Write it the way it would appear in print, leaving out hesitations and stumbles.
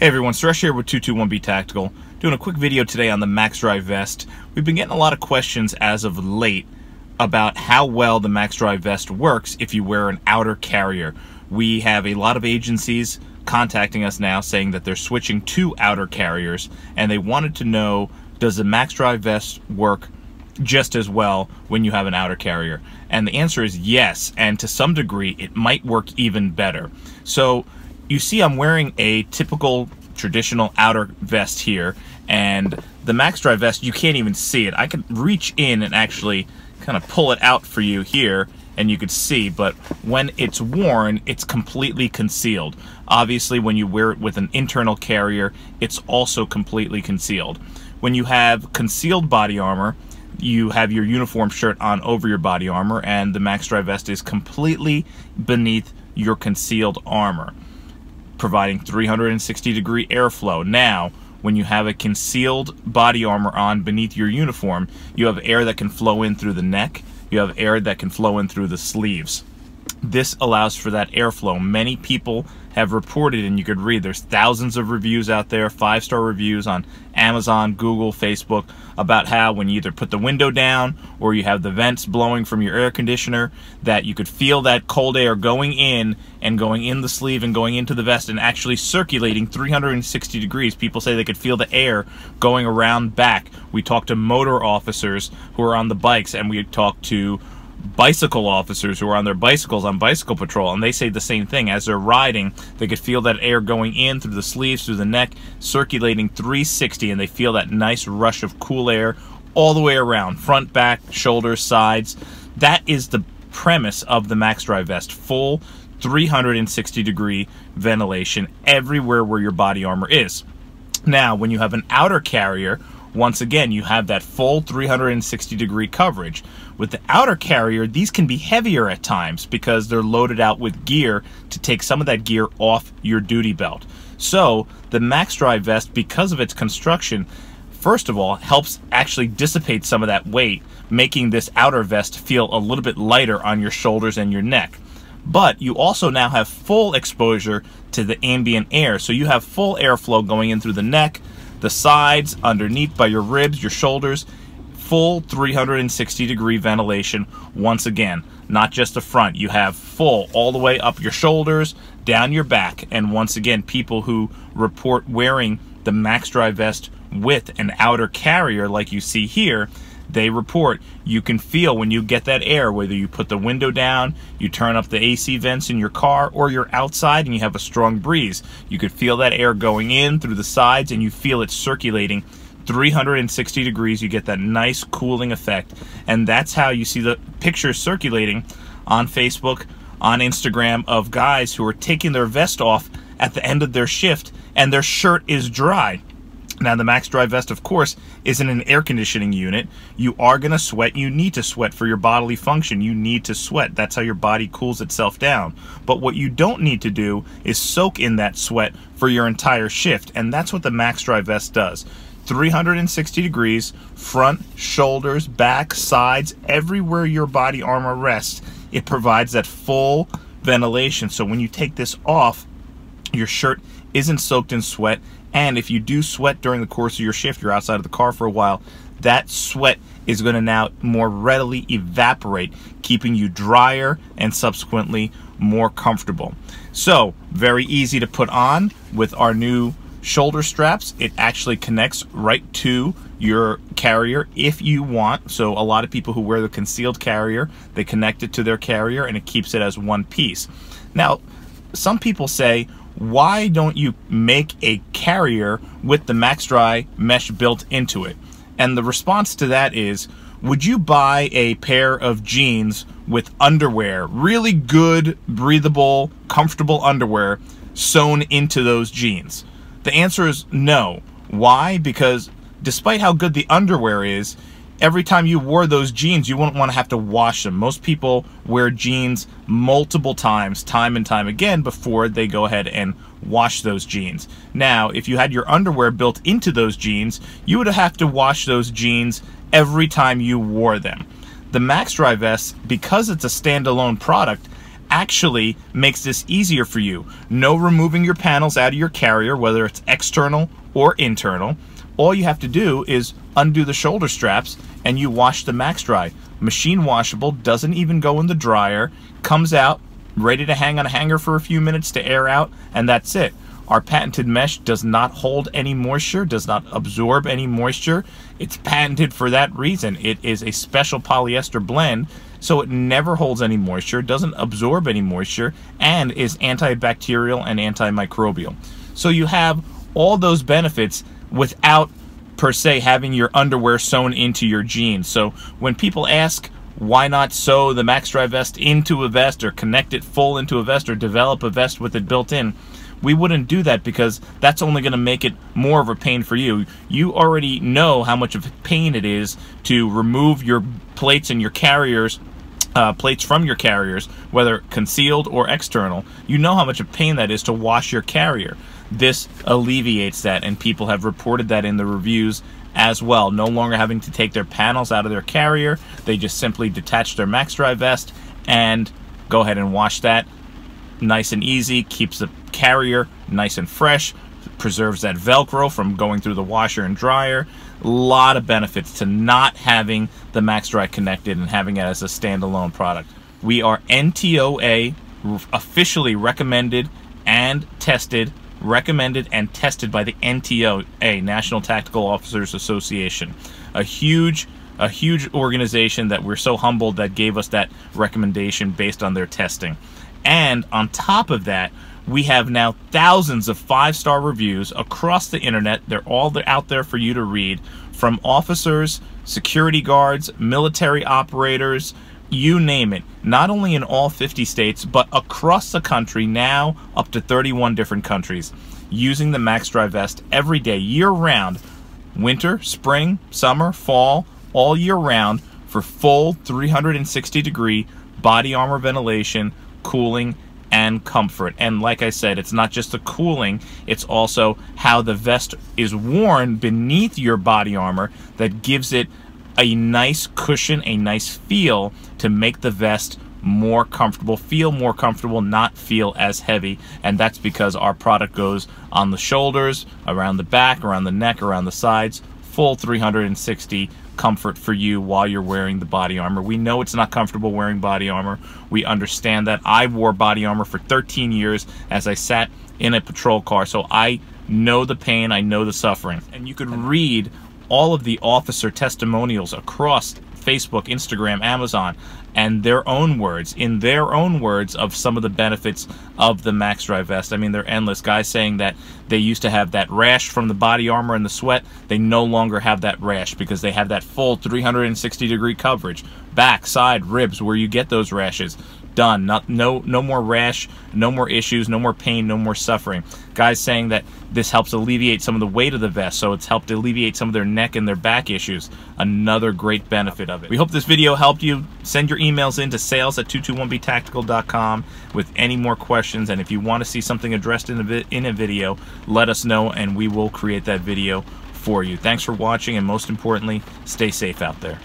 Hey everyone, Suresh here with 221B Tactical, doing a quick video today on the Maxx-Dri Vest. We've been getting a lot of questions as of late about how well the Maxx-Dri Vest works if you wear an outer carrier. We have a lot of agencies contacting us now saying that they're switching to outer carriers, and they wanted to know, does the Maxx-Dri Vest work just as well when you have an outer carrier? And the answer is yes, and to some degree it might work even better. So you see I'm wearing a typical traditional outer vest here, and the Maxx-Dri Vest, you can't even see it. I can reach in and actually kind of pull it out for you here and you could see, but when it's worn, it's completely concealed. Obviously when you wear it with an internal carrier, it's also completely concealed. When you have concealed body armor, you have your uniform shirt on over your body armor, and the Maxx-Dri Vest is completely beneath your concealed armor, providing 360-degree airflow. Now, when you have a concealed body armor on beneath your uniform, you have air that can flow in through the neck, you have air that can flow in through the sleeves. This allows for that airflow. Many people have reported, and you could read, there's thousands of reviews out there, five-star reviews on Amazon, Google, Facebook, about how when you either put the window down or you have the vents blowing from your air conditioner, that you could feel that cold air going in and going in the sleeve and going into the vest and actually circulating 360 degrees. People say they could feel the air going around back. We talked to motor officers who are on the bikes, and we talked to bicycle officers who are on their bicycles on bicycle patrol, and they say the same thing. As they're riding, they could feel that air going in through the sleeves, through the neck, circulating 360, and they feel that nice rush of cool air all the way around, front, back, shoulders, sides. That is the premise of the Maxx-Dri Vest, full 360-degree ventilation everywhere where your body armor is. Now, when you have an outer carrier, once again, you have that full 360-degree coverage. With the outer carrier, these can be heavier at times because they're loaded out with gear to take some of that gear off your duty belt. So the Maxx-Dri Vest, because of its construction, first of all, helps actually dissipate some of that weight, making this outer vest feel a little bit lighter on your shoulders and your neck. But you also now have full exposure to the ambient air, so you have full airflow going in through the neck, the sides, underneath by your ribs, your shoulders, full 360-degree ventilation once again. Not just the front, you have full all the way up your shoulders, down your back, and once again, people who report wearing the Maxx-Dri Vest with an outer carrier like you see here, they report you can feel when you get that air, whether you put the window down, you turn up the AC vents in your car, or you're outside and you have a strong breeze. You could feel that air going in through the sides and you feel it circulating 360 degrees. You get that nice cooling effect, and that's how you see the pictures circulating on Facebook, on Instagram, of guys who are taking their vest off at the end of their shift and their shirt is dry. Now, the Maxx-Dri Vest, of course, isn't an air conditioning unit. You are going to sweat. You need to sweat for your bodily function. You need to sweat. That's how your body cools itself down. But what you don't need to do is soak in that sweat for your entire shift, and that's what the Maxx-Dri Vest does. 360 degrees, front, shoulders, back, sides, everywhere your body armor rests, it provides that full ventilation. So when you take this off, your shirt isn't soaked in sweat, and if you do sweat during the course of your shift, you're outside of the car for a while, that sweat is going to now more readily evaporate, keeping you drier and subsequently more comfortable. So very easy to put on with our new shoulder straps. It actually connects right to your carrier if you want. So a lot of people who wear the concealed carrier, they connect it to their carrier and it keeps it as one piece. Now, some people say, why don't you make a carrier with the Maxx-Dri mesh built into it? And the response to that is, would you buy a pair of jeans with underwear, really good, breathable, comfortable underwear sewn into those jeans? The answer is no. Why? Because despite how good the underwear is, every time you wore those jeans, you wouldn't want to have to wash them. Most people wear jeans multiple times, time and time again, before they go ahead and wash those jeans. Now, if you had your underwear built into those jeans, you would have to wash those jeans every time you wore them. The Maxx-Dri Vest, because it's a standalone product, actually makes this easier for you. No removing your panels out of your carrier, whether it's external or internal. All you have to do is undo the shoulder straps and you wash the Maxx-Dri. Machine washable, doesn't even go in the dryer, comes out ready to hang on a hanger for a few minutes to air out, and that's it. Our patented mesh does not hold any moisture, does not absorb any moisture. It's patented for that reason. It is a special polyester blend, so it never holds any moisture, doesn't absorb any moisture, and is antibacterial and antimicrobial. So you have all those benefits without, per se, having your underwear sewn into your jeans. So when people ask, why not sew the Maxx-Dri Vest into a vest or connect it full into a vest or develop a vest with it built in, we wouldn't do that because that's only going to make it more of a pain for you. You already know how much of a pain it is to remove your plates and your carriers, plates from your carriers, whether concealed or external. You know how much of a pain that is to wash your carrier. This alleviates that, and people have reported that in the reviews as well. No longer having to take their panels out of their carrier. They just simply detach their Maxx-Dri Vest and go ahead and wash that. Nice and easy, keeps the carrier nice and fresh, preserves that Velcro from going through the washer and dryer. A lot of benefits to not having the Maxx-Dri connected and having it as a standalone product. We are NTOA officially recommended and tested by the NTOA, National Tactical Officers Association, a huge organization that we're so humbled that gave us that recommendation based on their testing. And on top of that, we have now thousands of five-star reviews across the internet. They're all out there for you to read, from officers, security guards, military operators, you name it, not only in all 50 states, but across the country now, up to 31 different countries, using the Maxx-Dri Vest every day, year-round, winter, spring, summer, fall, all year round, for full 360-degree body armor ventilation, cooling, and comfort. And like I said, it's not just the cooling, it's also how the vest is worn beneath your body armor that gives it a nice cushion, a nice feel to make the vest more comfortable, feel more comfortable, not feel as heavy. And that's because our product goes on the shoulders, around the back, around the neck, around the sides, full 360 comfort for you while you're wearing the body armor. We know it's not comfortable wearing body armor. We understand that. I wore body armor for 13 years as I sat in a patrol car, so I know the pain, I know the suffering. And you could read all of the officer testimonials across Facebook, Instagram, Amazon, and their own words, in their own words, of some of the benefits of the Maxx-Dri Vest. I mean, they're endless. Guys saying that they used to have that rash from the body armor and the sweat. They no longer have that rash because they have that full 360-degree coverage. Back, side, ribs, where you get those rashes. Done. No more rash, no more issues, no more pain, no more suffering. Guys saying that this helps alleviate some of the weight of the vest, so it's helped alleviate some of their neck and their back issues. Another great benefit of it. We hope this video helped you. Send your emails in to sales@221btactical.com with any more questions, and if you want to see something addressed in a video, let us know and we will create that video for you. Thanks for watching, and most importantly, stay safe out there.